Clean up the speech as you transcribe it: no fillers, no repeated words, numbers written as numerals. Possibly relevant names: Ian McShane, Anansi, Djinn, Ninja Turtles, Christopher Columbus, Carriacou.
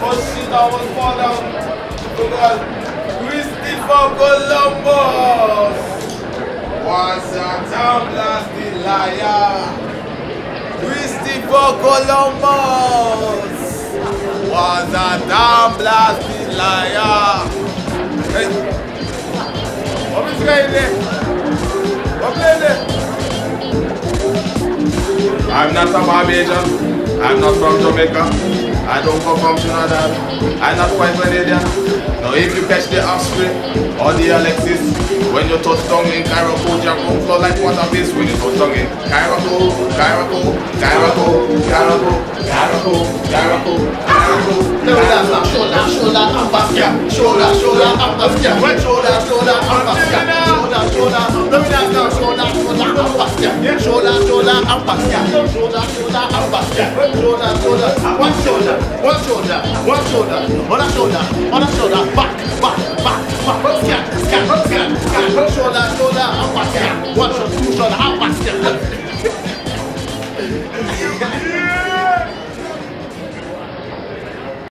But shit, I was born out because Christopher Columbus was a time-blasted liar. Christopher Columbus was a time-blasted liar. Hey, what is going there? I'm not a Barbadian. I'm not from Jamaica, I don't come from Trinidad, I'm not quite Canadian. Now if you catch the offspring or the Alexis, when you touch tongue in Carriacou, your tongue flow like water base when you touch tongue in Carriacou, Carriacou, Carriacou, Carriacou, Carriacou, Carriacou, Carriacou. No, that's not shoulder, I'm back here. Shoulder, I'm back here. Shoulder, I'm back here. Shoulder, no, that's not shoulder, I'm back here. Shoulder, I'm back here. Shoulder, I'm back here. One shoulder, other shoulder, back, scan, shoulder, up back, yeah. One shoulder, two shoulder, up back, yeah.